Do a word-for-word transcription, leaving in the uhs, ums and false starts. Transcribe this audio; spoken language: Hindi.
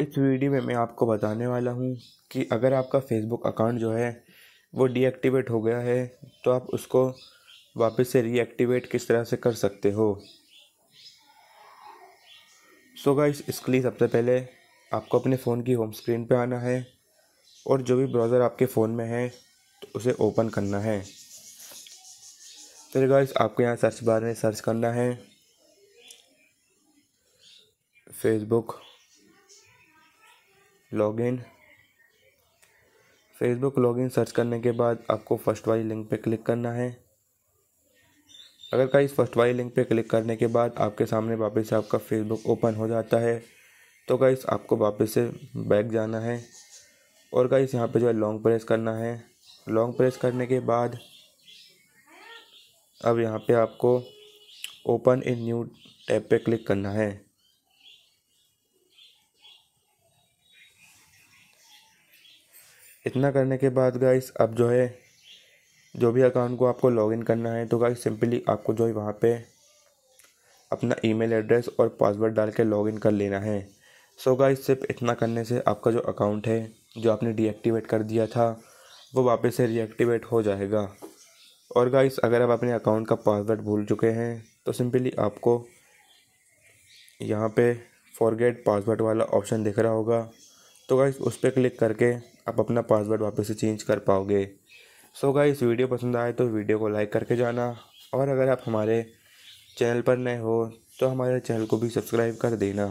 इस वीडियो में मैं आपको बताने वाला हूं कि अगर आपका फेसबुक अकाउंट जो है वो डीएक्टिवेट हो गया है तो आप उसको वापस से रीएक्टिवेट किस तरह से कर सकते हो। सो गाइस, इसके लिए सबसे पहले आपको अपने फ़ोन की होम स्क्रीन पे आना है और जो भी ब्राउज़र आपके फ़ोन में है तो उसे ओपन करना है। फिर गाइस आपको यहाँ सर्च बार में सर्च करना है Facebook login. Facebook login search करने के बाद आपको फर्स्ट वाली लिंक पे क्लिक करना है। अगर का इस फर्स्ट वाली लिंक पे क्लिक करने के बाद आपके सामने वापस से आपका फेसबुक ओपन हो जाता है तो गाइस आपको वापस से बैक जाना है और गाइस यहाँ पे जो है लॉन्ग प्रेस करना है। लॉन्ग प्रेस करने के बाद अब यहाँ पे आपको ओपन इन न्यू टैब पे क्लिक करना है। इतना करने के बाद गाइस अब जो है जो भी अकाउंट को आपको लॉगिन करना है तो गाइस सिंपली आपको जो है वहाँ पे अपना ईमेल एड्रेस और पासवर्ड डाल के लॉगिन कर लेना है। सो गाइस सिर्फ इतना करने से आपका जो अकाउंट है जो आपने डीएक्टिवेट कर दिया था वो वापस से रीएक्टिवेट हो जाएगा। और गाइस अगर आप अपने अकाउंट का पासवर्ड भूल चुके हैं तो सिंपली आपको यहाँ पे फॉरगेट पासवर्ड वाला ऑप्शन दिख रहा होगा तो गाइस उस पर क्लिक करके आप अपना पासवर्ड वापस से चेंज कर पाओगे। सो गाइस वीडियो पसंद आए तो वीडियो को लाइक करके जाना और अगर आप हमारे चैनल पर नए हो तो हमारे चैनल को भी सब्सक्राइब कर देना।